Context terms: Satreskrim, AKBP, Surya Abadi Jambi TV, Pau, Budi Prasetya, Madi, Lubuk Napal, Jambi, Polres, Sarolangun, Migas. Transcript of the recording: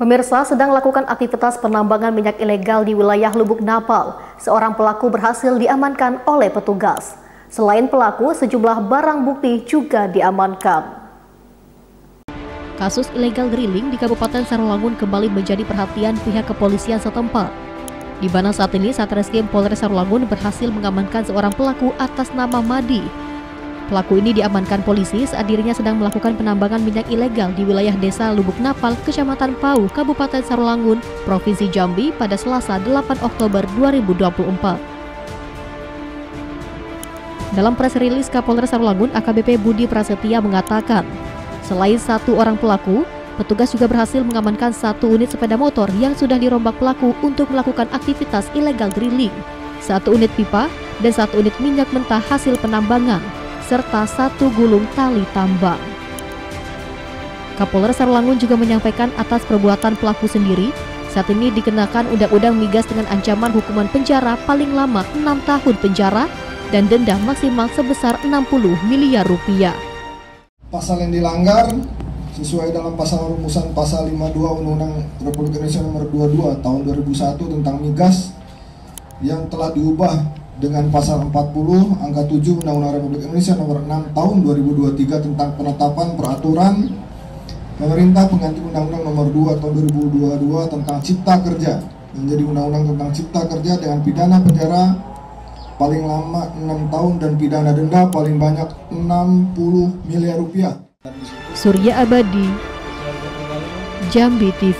Pemirsa, sedang lakukan aktivitas penambangan minyak ilegal di wilayah Lubuk Napal. Seorang pelaku berhasil diamankan oleh petugas. Selain pelaku, sejumlah barang bukti juga diamankan. Kasus ilegal drilling di Kabupaten Sarolangun kembali menjadi perhatian pihak kepolisian setempat, di mana saat ini Satreskrim Polres Sarolangun berhasil mengamankan seorang pelaku atas nama Madi. Pelaku ini diamankan polisi saat dirinya sedang melakukan penambangan minyak ilegal di wilayah desa Lubuk Napal, Kecamatan Pau, Kabupaten Sarolangun, Provinsi Jambi pada Selasa 8 Oktober 2024. Dalam press rilis Kapolres Sarolangun AKBP Budi Prasetya mengatakan, selain satu orang pelaku, petugas juga berhasil mengamankan satu unit sepeda motor yang sudah dirombak pelaku untuk melakukan aktivitas ilegal drilling, satu unit pipa, dan satu unit minyak mentah hasil penambangan, serta satu gulung tali tambang. Kapolres Sarolangun juga menyampaikan atas perbuatan pelaku sendiri, saat ini dikenakan Undang-Undang Migas dengan ancaman hukuman penjara paling lama 6 tahun penjara dan denda maksimal sebesar 60 miliar rupiah. Pasal yang dilanggar sesuai dalam pasal rumusan pasal 52 Undang-Undang Republik Indonesia Nomor 22 tahun 2001 tentang migas yang telah diubah dengan pasal 40 angka 7 Undang-Undang Republik Indonesia Nomor 6 tahun 2023 tentang penetapan peraturan pemerintah pengganti Undang-Undang Nomor 2 tahun 2022 tentang Cipta Kerja menjadi Undang-Undang tentang Cipta Kerja dengan pidana penjara paling lama 6 tahun dan pidana denda paling banyak 60 miliar rupiah. Surya Abadi, Jambi TV.